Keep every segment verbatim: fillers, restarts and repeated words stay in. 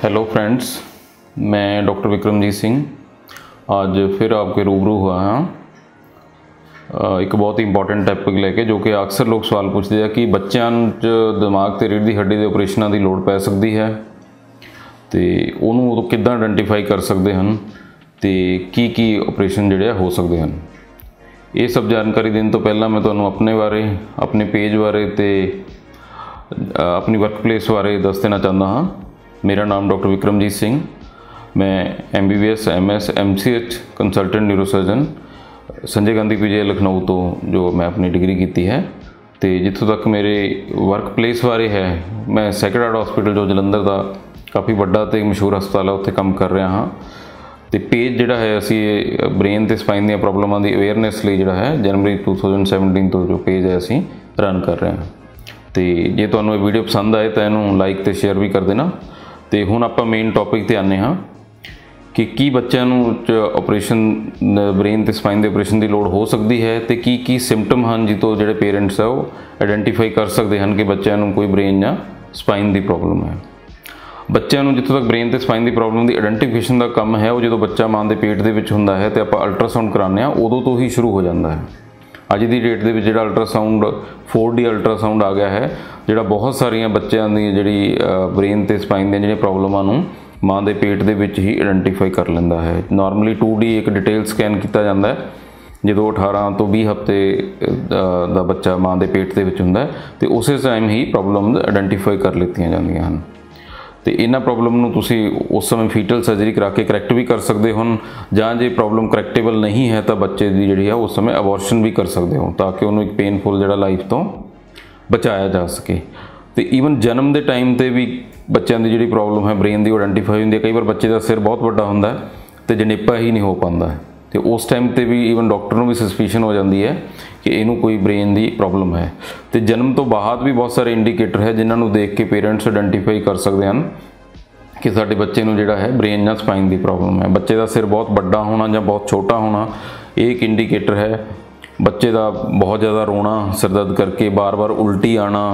Hello friends, मैं doctor Vikramjit Singh आज फिर आपके रूबरू हुआ हाँ एक बहुत ही इंपॉर्टेंट टॉपिक लेके जो कि अक्सर लोग सवाल पूछते हैं कि बच्चों दिमाग ते रीढ़ की हड्डी के ऑपरेशन की लोड़ पै सकती है तो उन्होंने तो किदां आइडेंटिफाई कर सकते हैं तो की की ऑपरेशन जोड़े हो सकते हैं। ये सब जानकारी देने तो पहला मैं तुम्हें अपने बारे अपने पेज बारे तो अपनी वर्कप्लेस बारे दस देना चाहता हाँ। मेरा नाम डॉक्टर विक्रमजीत सिंह, मैं MBBS, MS, MCh consultant neurosurgeon Sanjay Gandhi PGI Lucknow तो जो मैं अपनी डिग्री की है। तो जितों तक मेरे वर्कप्लेस बारे है, मैं सैक्रेड हार्ट हॉस्पिटल जो जलंधर का काफ़ी बड़ा तो मशहूर हस्पताल है उत्थे काम कर रहा हाँ। तो पेज जोड़ा है असी ब्रेन तो स्पाइन दी प्रॉब्लम की अवेयरनैस जोड़ा है जनवरी टू थाउजेंड सैवनटीन तो जो पेज है असी रन कर रहे हैं। तो जे तुहानू ये वीडियो पसंद आए तो इनू लाइक तो शेयर भी कर देना। तो हुण आपां मेन टॉपिक ते आने हाँ कि की बच्चों नू ऑपरेशन ब्रेन ते स्पाइन के ऑपरेशन की लोड़ हो सकती है तो की की सिम्पटम हैं जितों जिहड़े पेरेंट्स है वो आइडेंटिफाई कर सकते हैं कि बच्चों नू कोई ब्रेन या स्पाइन की प्रॉब्लम है। बच्चों नू जितों तक ब्रेन ते स्पाइन की प्रॉब्लम की आइडेंटिफिकेशन का काम है वो जो बच्चा मां के पेट के हुंदा है तो आप अल्ट्रासाउंड कराने आ उदों तो ही शुरू हो जाता है। अज की डेट के जो अल्ट्रासाउंड फोर डी अल्ट्रासाउंड आ गया है जोड़ा बहुत सारिया बच्चों की जी ब्रेन तो स्पाइन दी प्रॉब्लमों माँ के पेट के ही आइडेंटिफाई कर लेंदा है। नॉर्मली टू डी एक डिटेल स्कैन किया जाता है जो अठारह तो बीस हफ्ते का बच्चा माँ के पेट के होंदा है तो उस टाइम ही प्रॉब्लम आइडेंटिफाई कर लीती जाती हैं। तो इन्ह प्रॉब्लम नूं तुसी उस समय फीटल सर्जरी करा के करैक्ट भी कर सकते हो जां जे प्रॉब्लम करैक्टेबल नहीं है तो बच्चे की जी उस समय अबॉर्शन भी कर सकते हो ताकि उन्हें एक पेनफुल जिहड़ा लाइफ तो बचाया जा सके। तो ईवन जन्म के टाइम पर भी बच्चों की जी प्रॉब्लम है ब्रेन की आइडेंटिफाई होंदी है। कई बार बच्चे का सिर बहुत बड़ा होंदा है तो जनेपा ही नहीं हो पाता है तो उस टाइम पर भी ईवन डॉक्टर नूं भी सस्पीशन हो जाती है कि इनू कोई ब्रेन की प्रॉब्लम है। तो जन्म तो बाद भी बहुत सारे इंडीकेटर है जिन्होंने देख के पेरेंट्स आइडेंटिफाई कर सकते हैं कि साढ़े बच्चे नूं जिहड़ा है ब्रेन या स्पाइन की प्रॉब्लम है। बच्चे का सिर बहुत बड़ा होना या बहुत छोटा होना एक इंडीकेटर है। बच्चे का बहुत ज़्यादा रोना, सिर दर्द करके बार बार उल्टी आना,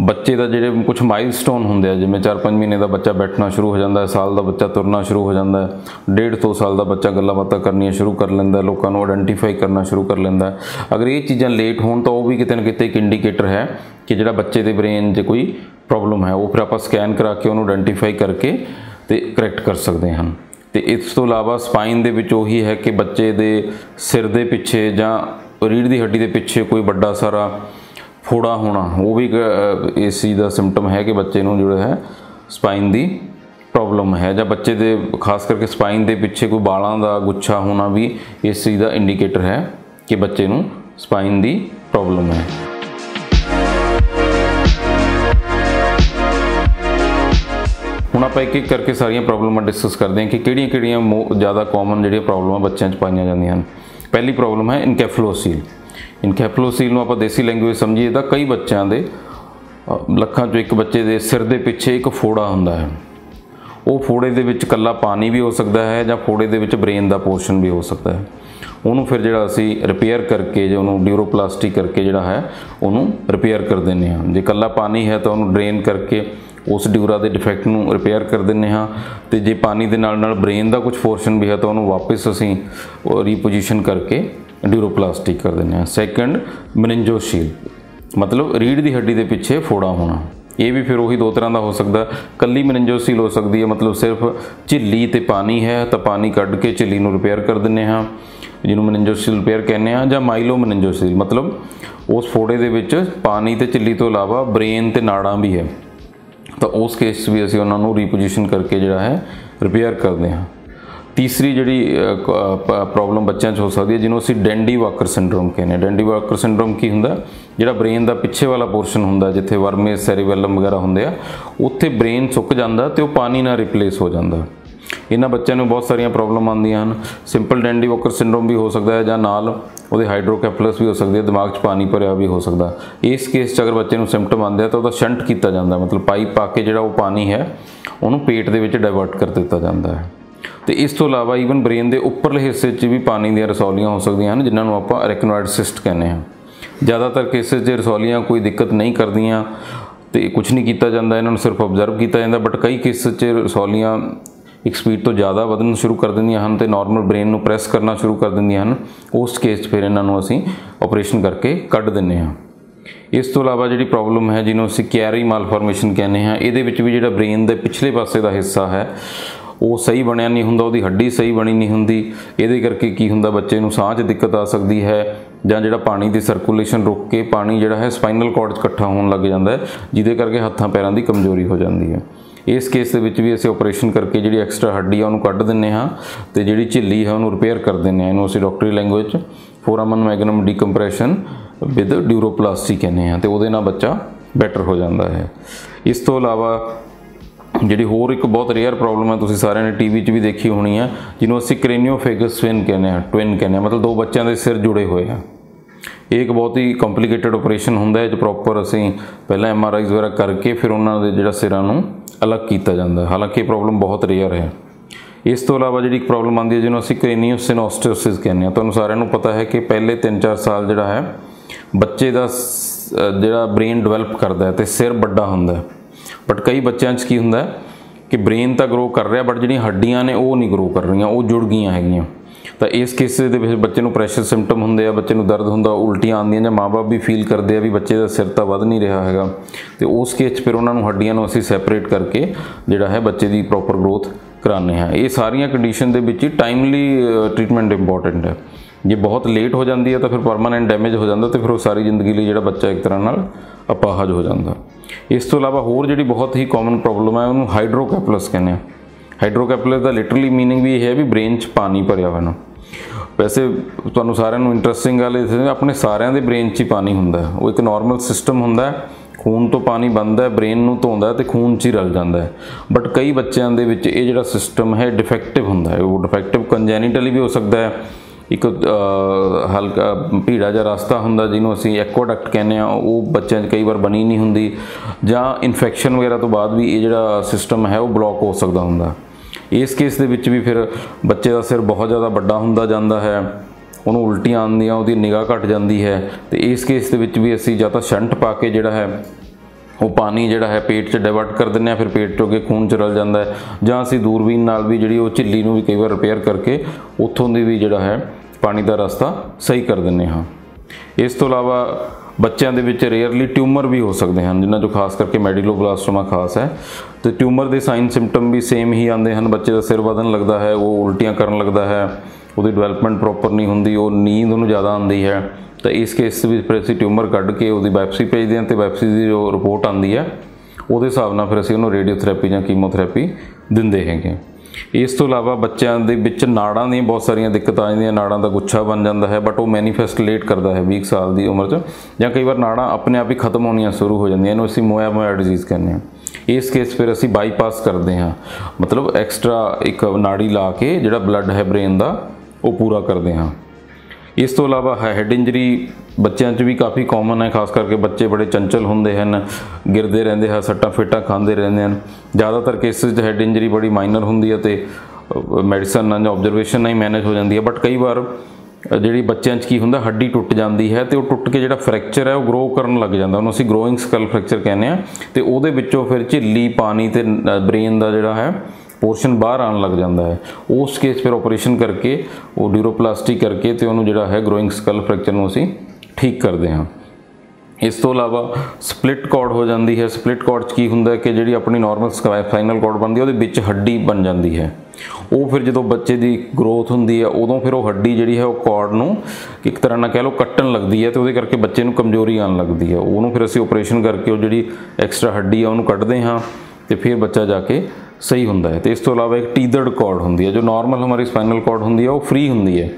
बच्चे का जिहड़े कुछ माइलस्टोन होंदे हैं जिवें चार पाँच महीने का बच्चा बैठना शुरू हो जाता है, साल का बच्चा तुरना शुरू हो जाता है, डेढ़ दो साल का बच्चा गल्लां बातां करनियां शुरू कर लैंदा है, लोकां नूं आइडेंटिफाई करना शुरू कर लैंदा है। अगर ये चीज़ां लेट होण तां वो भी किते ना किते एक इंडीकेटर है कि जिहड़ा बच्चे दे ब्रेन 'च कोई प्रॉब्लम है वो फिर आपां स्कैन करा के उहनूं आइडेंटिफाई करके ते करैक्ट कर सकदे हां। ते इस तों इलावा स्पाइन दे विच ओही है कि बच्चे दे सिर दे पिछे जां रीढ़ दी हड्डी दे पिछे कोई वड्डा सारा फोड़ा होना वो भी इस चीज़ का सिम्पटम है कि बच्चे नूं जो है स्पाइन की प्रॉब्लम है या बच्चे दे खास करके स्पाइन के पिछे कोई बालों का गुच्छा होना भी इस चीज़ का इंडीकेटर है कि बच्चे नूं स्पाइन की प्रॉब्लम है। हुण आपां एक एक करके सारियां प्रॉब्लमां डिस्कस करते हैं कि किहड़ियां-किहड़ियां ज़्यादा कॉमन जिहड़ियां प्रॉब्लमां बच्चों 'च पाईयां जांदियां हन। पहली प्रॉब्लम है इनकैफेलोसील। इनकैफेलोसील नूं आपां देसी लैंगुएज समझीए तां कई बच्चों के लक्खां चों एक बच्चे के सिर के पिछे एक फोड़ा हुंदा है। वो फोड़े दे विच कल्ला पानी भी हो सकता है जां फोड़े दे विच ब्रेन दा पोर्शन भी हो सकता है। उन्होंने फिर जिहड़ा असी रिपेयर करके जो उन्होंने ड्यूरोप्लास्टी करके जिहड़ा है उन्होंने रिपेयर कर देने हैं। जे कल्ला पानी है तो उन्होंने ड्रेन करके उस ड्यूरा के डिफेक्ट नूं रिपेयर कर देने हाँ। तो जे पानी के नाल नाल ब्रेन का कुछ पोर्शन भी है तो उन्होंने वापस असी रीपोजिशन करके ड्यूरोप्लास्टिक कर देने। सैकेंड मेनिंजोसेल मतलब रीढ़ की हड्डी के पिछे फोड़ा होना। ये भी फिर वही दो तरह का हो सकता, कली मेनिंजोसेल हो सकती है मतलब सिर्फ झिल्ली तो पानी है तो पानी कढ़ के झिल्ली नूं रिपेयर कर देने हाँ जिन्होंने मेनिंजोसेल रिपेयर कहने हैं। जां माइलोमेनिंगोसेल मतलब उस फोड़े के विच पानी तो झिल्ली तो इलावा ब्रेन तो नाड़ा भी है तो उस केस भी असीं उन्हां नूं रीपोजिशन करके जिहड़ा है रिपेयर करते हैं। तीसरी जी प्रॉब्लम बच्चों हो सकती है जिन्होंने असी डैंडी वाकर सिंड्रोम कहने। डैंडी वाकर सिंड्रोम की होंदा जिहड़ा ब्रेन का पिछे वाला पोर्शन होंदा जिथे वर्मे सैरीबेलम वगैरह होंदे आ उत्थे ब्रेन सुक जाता तो पानी नाल रिप्लेस हो जाता। इन्हां बच्चों में बहुत सारिया प्रॉब्लम आंदियां हन। सिंपल डैंडी वाकर सिंड्रोम भी हो सकता है जां नाल उहदे हाइड्रोकैफेलस भी हो सकती है, दिमाग 'च पानी भरिया भी हो सकता। इस केस 'च अगर बच्चे नूं सिम्पटम आंदे आ तो उहदा शंट कीता जांदा मतलब पाइप पा के जिहड़ा वो पानी है उहनूं पेट दे विच डाइवर्ट कर दित्ता जांदा है। तो इस तो इलावा ईवन ब्रेन के उपरले हिस्से 'च भी पानी दीआं रसौलियां हो सकदियां हन जिन्हां नूं आपां अरेक्नोइड सिस्ट कहने हैं। ज़्यादातर केसेस 'च रसौलियां कोई दिक्कत नहीं करदियां तो कुछ नहीं किया जाता, इन्हों सिर्फ ऑब्जर्व किया जाता। बट कई केस च रसौलियाँ एक स्पीड तो ज़्यादा वधन शुरू कर दिंदियां हन ते नॉर्मल ब्रेन नूं प्रेस करना शुरू कर दिंदियां हन। उस केस फिर इन्हां नूं असीं ऑपरेशन करके कढ दिंदे हां। इस तो इलावा जिहड़ी प्रॉब्लम है जिन्हों असीं क्यारी मालफॉर्मेशन कहने हां, इहदे विच भी जिहड़ा ब्रेन दे पिछले पासे दा हिस्सा है वो सही बनिया नहीं हुंदा, उहदी हड्डी सही बनी नहीं हुंदी। इहदे करके की हुंदा, बच्चे नूं सांह च दिक्कत आ सकदी है, जां जिहड़ा पानी दी सर्कुलेशन रुक के पानी जिहड़ा है स्पाइनल कॉर्ड इकट्ठा होण लग जांदा है, जिहदे करके हत्थां पैरां दी कमजोरी हो जांदी है। इस केस भी असीं ऑपरेशन करके जी एक्सट्रा हड्डी है कढ़ दें हाँ, तो जी झिली है उन्होंने रिपेयर कर दें। इन्हों असीं डॉक्टरी language foramen magnum decompression with duroplasty कहने हैं, तो वो बच्चा बैटर हो जाता है। इस तो इलावा जी होर एक बहुत रेयर प्रॉब्लम है, तुसीं सारे ने टीवी भी देखी होनी है, जिन्होंने असीं क्रेनियोफेगस ट्विन कहने ट्विन कहने मतलब दो बच्चों के सिर जुड़े हुए हैं। एक बहुत ही कॉम्प्लीकेटेड ऑपरेशन होंदा है, जो प्रॉपर असीं पहला एम आर आई वगैरह करके फिर उन्होंने जिहड़ा सिरां नूं अलग किया जाता है। हालांकि प्रॉब्लम बहुत रेयर है। इस तो इलावा जी प्रॉब्लम आती है जिन्होंने असीं क्रेनियोसिनोस्टोसिस कहने हैं। तुहानूं सारिआं नूं पता है कि पहले तीन चार साल जिहड़ा है बच्चे दा जिहड़ा ब्रेन डिवेलप करता है तो सिर बड़ा हुंदा है। बट कई बच्चों च की हुंदा है कि ब्रेन तो ग्रो कर रहा बट जिहड़ियां हड्डियां ने वो नहीं ग्रो कर रही, वो जुड़ गई हैगियां। तो इस केस के बच्चे नूं प्रैशर सिम्पटम होंदे आ, बच्चे नूं दर्द होंदा, उल्टियां आंदियां, जां माँ बाप भी फील करते हैं भी बच्चे का सिर तो वध नहीं रहा हैगा। तो उस केस फिर उन्होंने हड्डियां नूं असीं सैपरेट करके जिहड़ा है बच्चे की प्रॉपर ग्रोथ कराने हैं। ये सारिया कंडीशन के विच टाइमली ट्रीटमेंट इंपॉर्टेंट है। जे बहुत लेट हो जाती है तो फिर परमानेंट डैमेज हो जाता, तो फिर वो सारी जिंदगी लिए जिहड़ा बच्चा एक तरह नाल अपाहज हो जाता। इस तो इलावा होर जिहड़ी बहुत ही कॉमन प्रॉब्लम है उन्होंने हाइड्रोकैपलस कहने। हाइड्रोकैपलस का लिटरली मीनिंग भी है भी ब्रेन च पानी भरिया हुआ ना। वैसे तुहानूं सारिआं नूं इंटरस्टिंग गल अपने सारिआं दे ब्रेन च ही पानी हुंदा है। वो एक नॉर्मल सिस्टम हुंदा है, खून तो पानी बनता है, ब्रेन नूं धोंदा तो खून च ही रल जाता है। बट कई बच्चों के विच ये जिहड़ा सिस्टम है डिफेक्टिव हुंदा है। वो डिफेक्टिव कंजैनिटली भी हो सकता है। एक हल्का भीड़ा जिहा रास्ता हुंदा जिन्हों असीं एक्वाडक्ट कहने आ, वो बच्चों कई बार बनी नहीं हुंदी, जां इन्फैक्शन वगैरह तो बाद भी ये जिहड़ा सिस्टम है वो ब्लॉक हो सकता हुंदा। इस केस दे विच भी फिर बच्चे का सिर बहुत ज़्यादा बड़ा हुंदा जाता है, उन्होंने उल्टियाँ आंदियां, उहदी निगाह घट जाती है। तो इस केस दे विच भी असीं जां तां शंट पा के जिहड़ा है वो पानी जिहड़ा है पेट च डाइवर्ट कर दिंदे आ, फिर पेट चों अगे खून चल जाता है, जां असीं दूरबीन नाल भी जिहड़ी वो झिल्ली नूं भी कई बार रिपेयर करके उत्थों दी भी जिहड़ा है पानी का रास्ता सही कर दिंदे हां। इस तो इलावा बच्चों के विच रेयरली ट्यूमर भी हो सकते हैं, जिन्हों जो खास करके मेडुलोब्लास्टोमा खास है। तो ट्यूमर के साइन सिम्पटम भी सेम ही आते हैं। बच्चे का सिर वधन लगता है, वो उल्टियाँ करन लगता है, वो डिवेलपमेंट प्रॉपर नहीं होंगी, वो नींद उन्होंने ज़्यादा आती है। तो इस केस भी फिर असी ट्यूमर कढ़ के वो बायोप्सी भेजते हैं, तो बायोप्सी की जो रिपोर्ट आती है वो हिसाब नाल फिर असी उन्होंने रेडियोथेरेपी या कीमोथेरेपी दिंदे हैगे। इस तो इलावा बच्चों के विच नाड़ा दी बहुत सारिया दिक्कत आ जाए, नाड़ा का गुच्छा बन जाता है। बट वो मैनीफेस्ट लेट करता है बीस साल की उम्र च, जां कई बार नाड़ा अपने आप ही खत्म होनिया शुरू हो जाए। इन्हों असीं मोया मोया डिजीज़ कहने हैं। इस केस फिर असीं बाईपास करते हैं, मतलब एक्सट्रा एक नाड़ी ला के जिहड़ा ब्लड है ब्रेन का वो पूरा करते हैं। इस तो इलावा हैड इंजरी बच्चों च भी काफ़ी कॉमन है, खास करके बच्चे बड़े चंचल होंदे हैं, गिरते रहंदे हैं, सट्टां फेटां खांदे रहंदे हैं। ज़्यादातर केसेस हैड इंजरी बड़ी माइनर होंदी है, तो मेडिसन नाल ऑब्जरवेशन नाल ही मैनेज हो जाती है। बट कई बार जिहड़ी बच्चों च की हुंदा हड्डी टुट जाती है, तो वो टुट के जिहड़ा फ्रैक्चर है वो ग्रो करन लग जाता, उन्होंने असीं ग्रोइंग स्कल फ्रैक्चर कहने हैं। तो उहदे विचों फिर झिल्ली पानी तो ब्रेन का जिहड़ा है पोर्शन बाहर आने लग जाता है। उस केस फिर ऑपरेशन करके वो ड्यूरोप्लास्टी करके तो उन्होंने जिहड़ा है ग्रोइंग स्कल फ्रैक्चर को असीं ठीक करते हैं। इस तो इलावा स्प्लिट कॉर्ड हो जाती है। स्प्लिट कॉर्ड की हुंदा है कि जिहड़ी अपनी नॉर्मल स्पाइनल कॉर्ड बनती है वो विच हड्डी बन जाती है। वो फिर जो बच्चे की ग्रोथ होंदी है उदों फिर वो हड्डी जिहड़ी है वो कॉर्ड नूं एक तरह नाल कह लो कट्टन लगती है, तो वो करके बच्चे नूं कमजोरी आन लगती है। उन्होंने फिर असीं ऑपरेशन करके वो जिहड़ी एक्सट्रा हड्डी है उन्होंने कड्ढदे हां, तो फिर बच्चा जाके सही होंदा है। तो इस तो इलावा एक टीदर्ड कॉर्ड होंदी है, जो नॉर्मल हमारी स्पाइनल कॉर्ड होंदी है वो फ्री होंदी है,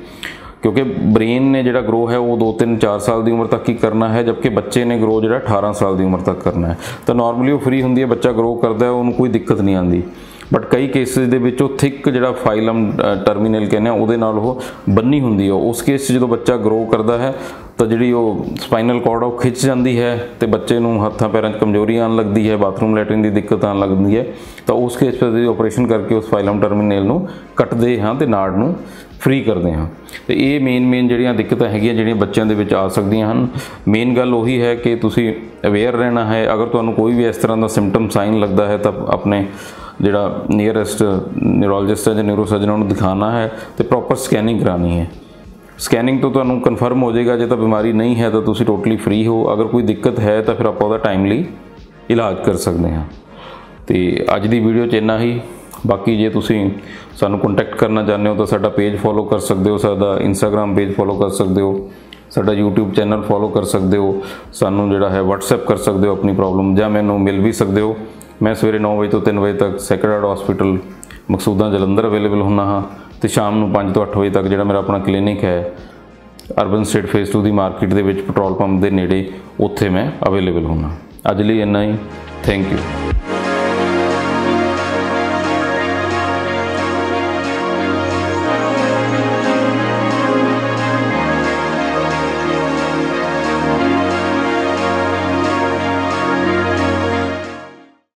क्योंकि ब्रेन ने जिहड़ा ग्रो है वो दो तीन चार साल की उम्र तक ही करना है, जबकि बच्चे ने ग्रो जिहड़ा अठारह साल की उम्र तक करना है। तो नॉर्मली वो फ्री होंदी है, बच्चा ग्रो करता है, उन्होंने कोई दिक्कत नहीं आती। बट कई केसेस दे विच ओह थिक जिहड़ा फाइलम टर्मिनल कहने उहदे नाल ओह बन्नी हुंदी है। उस केस च जदों बच्चा ग्रो करदा है तो जिहड़ी ओह स्पाइनल कॉर्ड ओह खिंच जांदी है तो बच्चे नूं हत्थां पैरां च कमजोरी आउण लगदी है, बाथरूम लैट्रिन दी दिक्कत आउण लगदी है। तो उस केस पर ऑपरेशन करके उस फाइलम टर्मिनल नूं कटदे हां ते नाड़ नूं फ्री करते हैं। तो ये मेन मेन जिहड़ियां दिक्कतां हैगियां जिहड़ियां बच्चों के विच आ सकदियां हन। मेन गल उही है कि तुसीं अवेयर रहना है। अगर तुहानूं कोई भी इस तरह का सिम्पटम साइन लगता है तो अपने जिहड़ा नियरैसट न्यूरोलॉजिस्ट है जां न्यूरोसर्जन उन्होंने दिखाना है तो प्रॉपर स्कैनिंग करानी है। स्कैनिंग तो तुहानूं कन्फर्म हो जाएगा, जे तो बीमारी नहीं है तो तुसीं टोटली फ्री हो। अगर कोई दिक्कत है तो फिर आपां उहदा टाइमली इलाज कर सकते हैं। तो अज दी वीडियो च इन्ना ही। बाकी जे तुसीं सानू कॉन्टैक्ट करना चाहते हो तो साडा पेज फॉलो कर सकते हो, साडा इंस्टाग्राम पेज फॉलो कर सकते हो, साडा यूट्यूब चैनल फॉलो कर सकते हो, सानू जिहड़ा है व्हाट्सएप कर सकते हो अपनी प्रॉब्लम, जां मैनू मिल भी सकते हो। मैं सवेरे नौ बजे तो तीन बजे तक sacred heart hospital Maqsooda Jalandhar available होना हाँ, तो शाम नू पाँच तो अठ बजे तक जिहड़ा मेरा अपना क्लीनिक है अर्बन स्टेट फेज़ टू की मार्केट के पेट्रोल पंप के नेड़े, उत्थे मैं अवेलेबल होना। अज लई इन्ना ही, थैंक यू।